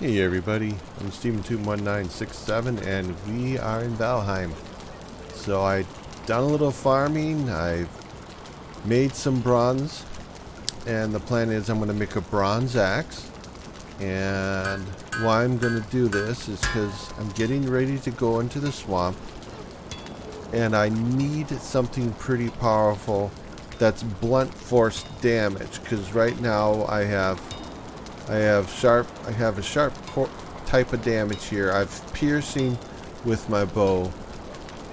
Hey everybody, I'm Steven21967 and we are in Valheim. So I done a little farming, I've made some bronze, and the plan is I'm going to make a bronze axe. And why I'm going to do this is because I'm getting ready to go into the swamp and I need something pretty powerful that's blunt force damage, because right now I have a sharp type of damage here. I've piercing with my bow,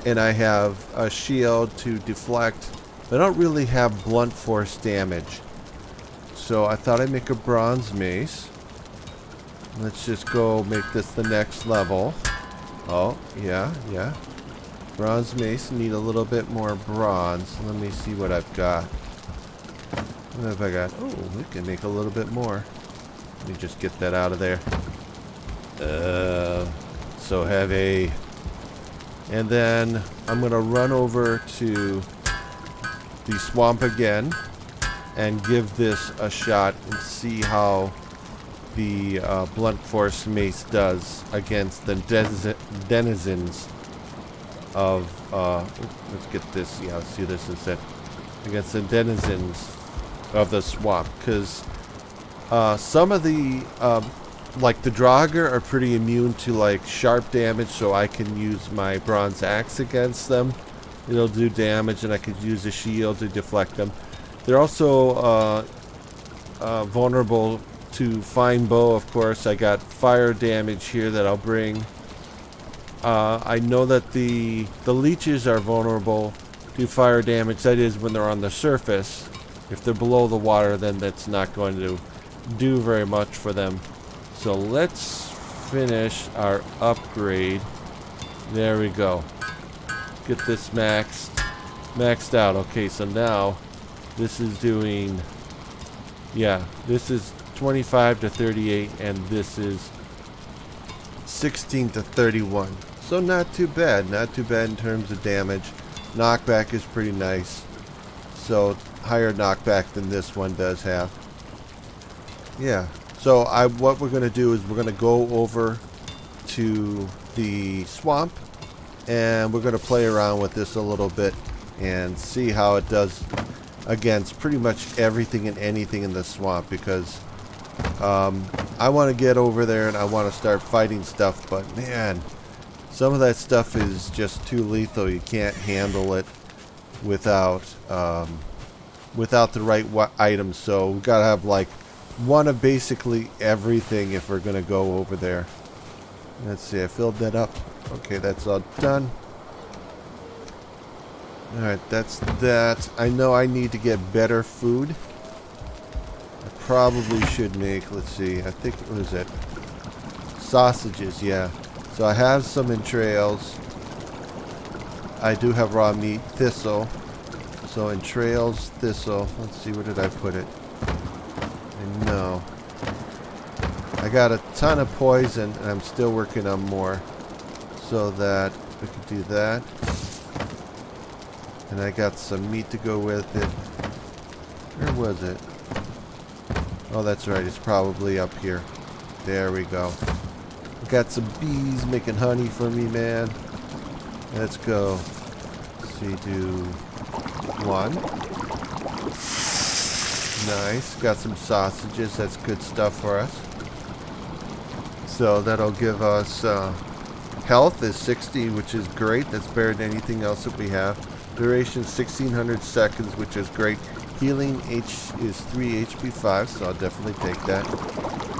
and I have a shield to deflect. I don't really have blunt force damage, so I thought I'd make a bronze mace. Let's just go make this the next level. Oh yeah, yeah. Bronze mace, need a little bit more bronze. Let me see what I've got. What have I got? Oh, we can make a little bit more. Let me just get that out of there. So heavy. And then I'm gonna run over to the swamp again and give this a shot and see how the blunt force mace does against the denizens of let's get this, yeah, let's do this instead, against the denizens of the swamp, because some of the like the Draugr are pretty immune to like sharp damage, so I can use my bronze axe against them. It'll do damage, and I could use a shield to deflect them. They're also vulnerable to fine bow, of course. I got fire damage here that I'll bring. I know that the leeches are vulnerable to fire damage. That is when they're on the surface. If they're below the water, then that's not going to do very much for them. So let's finish our upgrade. There we go. Get this maxed out. Okay, so now this is doing, yeah, this is 25 to 38 and this is 16 to 31. So not too bad, not too bad in terms of damage. Knockback is pretty nice. So higher knockback than this one does have. Yeah. So what we're going to do is we're going to go over to the swamp and we're going to play around with this a little bit and see how it does against pretty much everything and anything in the swamp, because I want to get over there and I want to start fighting stuff, but man, some of that stuff is just too lethal. You can't handle it without without the right items, so we've got to have like one of basically everything if we're gonna go over there. Let's see, I filled that up. Okay, that's all done. Alright, that's that. I know I need to get better food. I probably should make, let's see, I think, what is it? Sausages, yeah. So I have some entrails. I do have raw meat, thistle. So entrails, thistle. Let's see, where did I put it? No. I got a ton of poison and I'm still working on more. So that we could do that. And I got some meat to go with it. Where was it? Oh, that's right. It's probably up here. There we go. I got some bees making honey for me, man. Let's go. Let's see, do one. Nice, got some sausages, that's good stuff for us. So that'll give us health is 60, which is great. That's better than anything else that we have. Duration 1600 seconds, which is great. Healing is 3 HP5, so I'll definitely take that.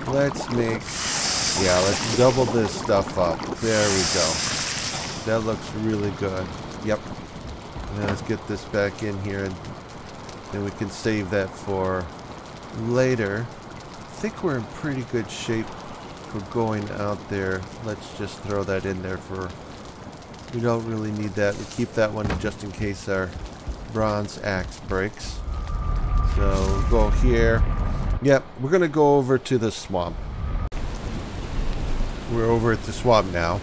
Let's make, yeah, let's double this stuff up. There we go. That looks really good. Yep. Now let's get this back in here. And we can save that for later. I think we're in pretty good shape for going out there. Let's just throw that in there for, we don't really need that. We keep that one just in case our bronze axe breaks. So we'll go here. Yep, we're gonna go over to the swamp. We're over at the swamp now.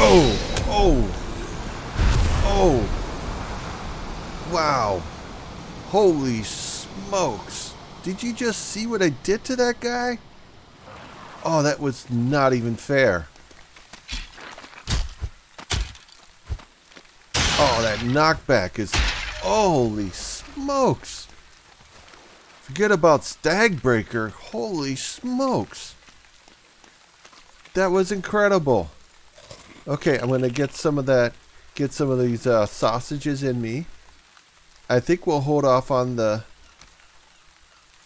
Oh! Oh! Oh! Wow! Holy smokes! Did you just see what I did to that guy? Oh, that was not even fair. Oh, that knockback is... Holy smokes! Forget about Stagbreaker. Holy smokes! That was incredible. Okay, I'm gonna get some of that, get some of these sausages in me. I think we'll hold off on the...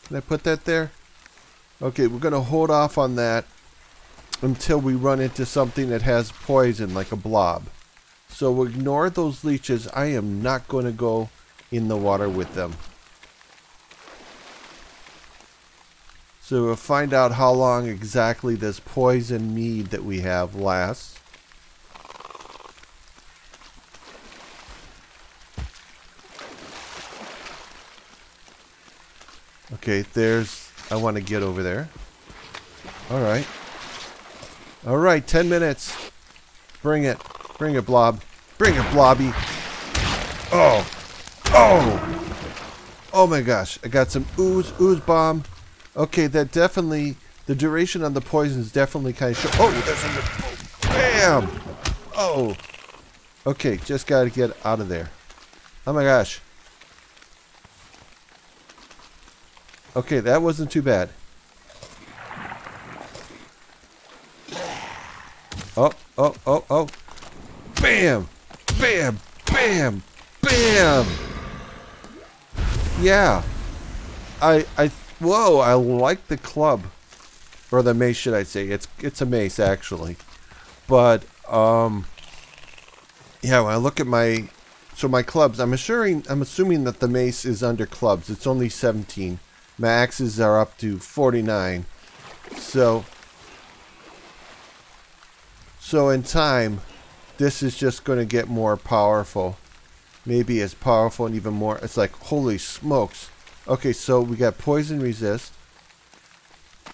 Can I put that there? Okay, we're gonna hold off on that until we run into something that has poison, like a blob. So ignore those leeches. I am not going to go in the water with them. So we'll find out how long exactly this poison mead that we have lasts. Okay, there's... I want to get over there. Alright. Alright, 10 minutes. Bring it. Bring it, Blob. Bring it, Blobby. Oh. Oh. Oh my gosh. I got some ooze bomb. Okay, that definitely, the duration on the poison is definitely kind of short. Oh, there's a, bam. Oh. Okay, just got to get out of there. Oh my gosh. Okay, that wasn't too bad. Oh. Bam! Bam! Bam! Bam! Yeah. Whoa, I like the club. Or the mace, should I say. It's a mace, actually. But, yeah, when I look at my... So my clubs, I'm assuming that the mace is under clubs. It's only 17. My axes are up to 49. So in time... This is just going to get more powerful. Maybe as powerful and even more. It's like, holy smokes. Okay, so we got poison resist.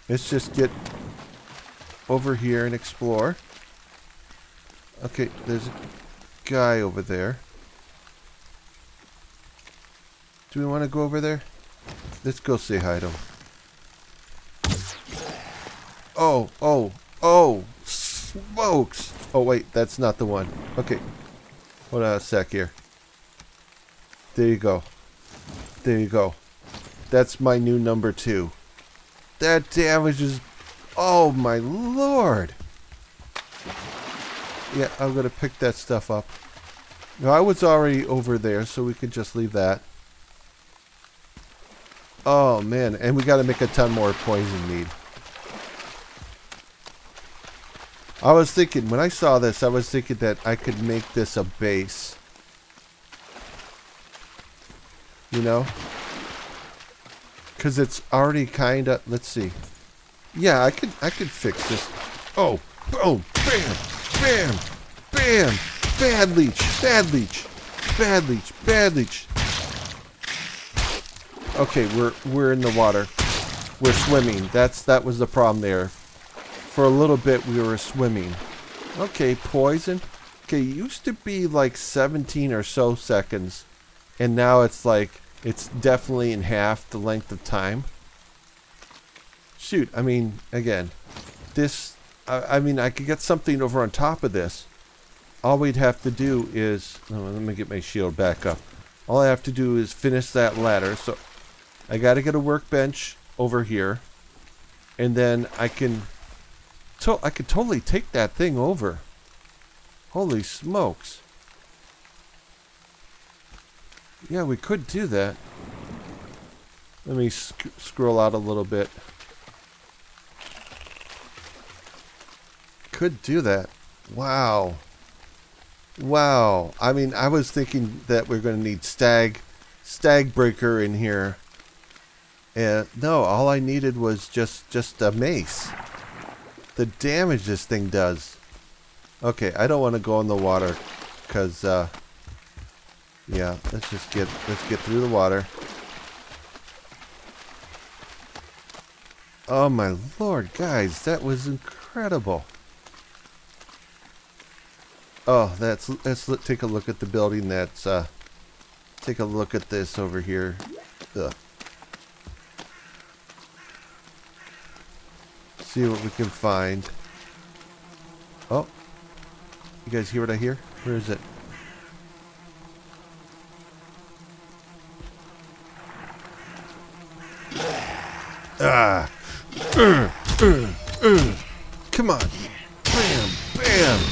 Let's just get over here and explore. Okay, there's a guy over there. Do we want to go over there? Let's go say hi to him. Oh. Smokes! Oh wait, that's not the one. Okay, hold on a sec here. There you go. That's my new number 2. That damage is... Oh my lord! Yeah, I'm gonna pick that stuff up. Now I was already over there, so we could just leave that. Oh man, and we gotta make a ton more poison mead. I was thinking, when I saw this, I was thinking that I could make this a base. You know? Because it's already kind of... Let's see. Yeah, I could fix this. Oh! Oh! Bam! Bam! Bam! Bad leech! Bad leech! Bad leech! Bad leech! Okay, we're in the water. We're swimming. That was the problem there. For a little bit we were swimming. Okay, poison. Okay, it used to be like 17 or so seconds, and now it's like, it's definitely in half the length of time. Shoot, I mean, again, this, I mean, I could get something over on top of this. All we'd have to do is, oh, let me get my shield back up. All I have to do is finish that ladder, so I gotta get a workbench over here, and then I could totally take that thing over. Holy smokes. Yeah, we could do that. Let me scroll out a little bit. Could do that. Wow. I mean, I was thinking that we're going to need Stagbreaker in here. And no, all I needed was just a mace. The damage this thing does. Okay, I don't want to go in the water, cause yeah, let's get through the water. Oh my lord, guys, that was incredible. Oh, let's take a look at the building. Take a look at this over here. Ugh. see what we can find. Oh, you guys hear what I hear? Where is it? Ah! Come on! Bam! Bam!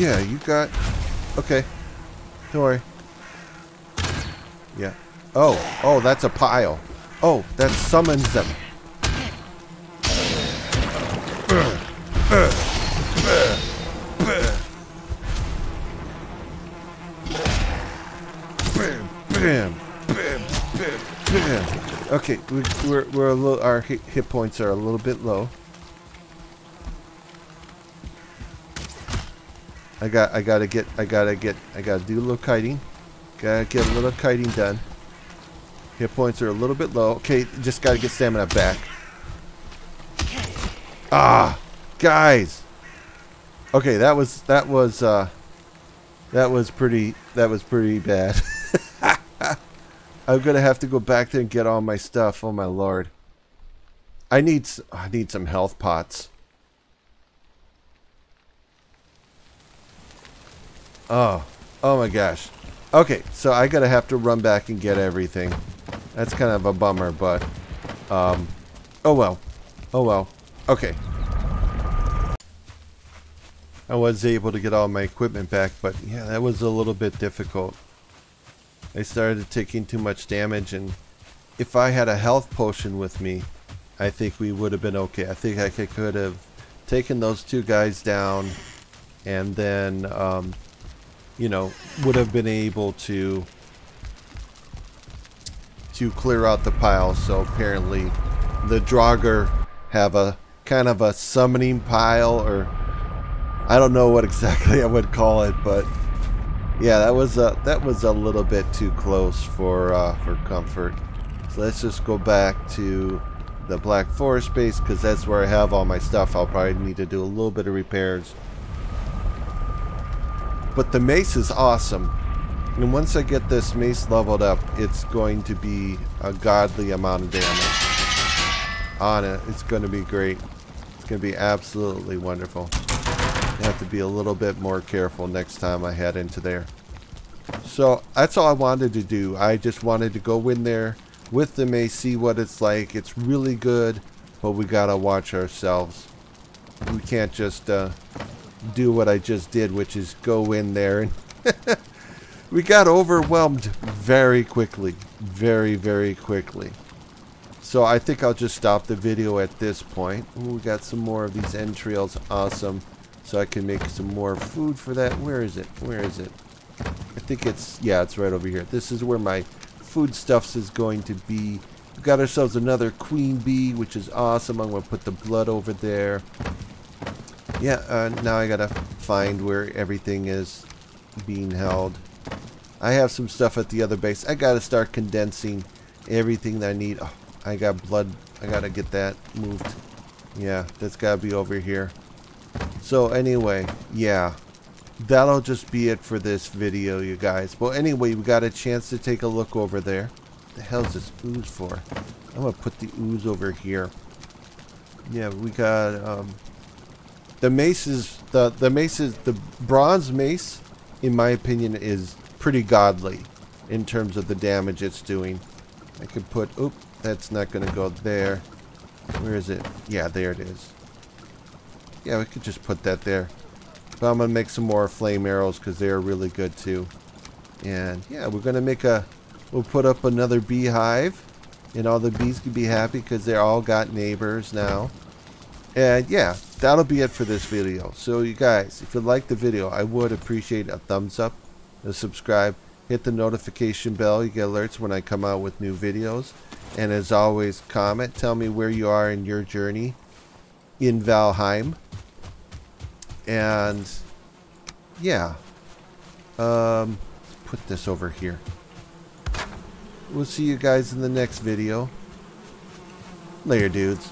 Yeah, you got... Okay. Don't worry. Yeah. Oh! Oh, that's a pile. Oh, that summons them. Bam! Bam! Bam! Bam! Bam! Okay, we're a little, our hit points are a little bit low. I gotta do a little kiting. Gotta get a little kiting done. Hit points are a little bit low. Okay, just gotta get stamina back. Ah, guys. Okay, that was pretty bad. I'm gonna have to go back there and get all my stuff. Oh my lord! I need some health pots. Oh, oh my gosh. Okay, so I gotta have to run back and get everything. That's kind of a bummer, but oh well, oh well. Okay. I was able to get all my equipment back, but yeah, that was a little bit difficult. I started taking too much damage, and if I had a health potion with me, I think we would have been okay. I think I could have taken those two guys down, and then, you know, would have been able to clear out the pile. So apparently, the Draugr have a kind of a summoning pile, or I don't know what exactly I would call it, but. Yeah, that was a little bit too close for comfort. So let's just go back to the Black Forest base, because that's where I have all my stuff. I'll probably need to do a little bit of repairs. But the mace is awesome, and once I get this mace leveled up, it's going to be a godly amount of damage on it. It's going to be great. It's going to be absolutely wonderful. Have to be a little bit more careful next time I head into there. So that's all I wanted to do. I just wanted to go in there with the mace, see what it's like. It's really good, but we gotta watch ourselves. We can't just do what I just did, which is go in there and we got overwhelmed very quickly, very quickly. So I think I'll just stop the video at this point. Ooh, we got some more of these entrails. Awesome. So I can make some more food for that. Where is it? Where is it? I think it's, yeah, it's right over here. This is where my foodstuffs is going to be. We got ourselves another queen bee, which is awesome. I'm going to put the blood over there. Yeah, now I got to find where everything is being held. I have some stuff at the other base. I got to start condensing everything that I need. Oh, I got blood. I got to get that moved. Yeah, that's got to be over here. So anyway, yeah, that'll just be it for this video, you guys. But anyway, we got a chance to take a look over there. What the hell is this ooze for? I'm going to put the ooze over here. Yeah, we got the mace is, the bronze mace, in my opinion, is pretty godly in terms of the damage it's doing. I could put, oop, that's not going to go there. Where is it? Yeah, there it is. Yeah, we could just put that there. But I'm going to make some more flame arrows because they're really good too. And yeah, we're going to make a... We'll put up another beehive. And all the bees can be happy because they're all got neighbors now. And yeah, that'll be it for this video. So you guys, if you liked the video, I would appreciate a thumbs up. And subscribe. Hit the notification bell. You get alerts when I come out with new videos. And as always, comment. Tell me where you are in your journey in Valheim. And yeah, put this over here. We'll see you guys in the next video. Later, dudes.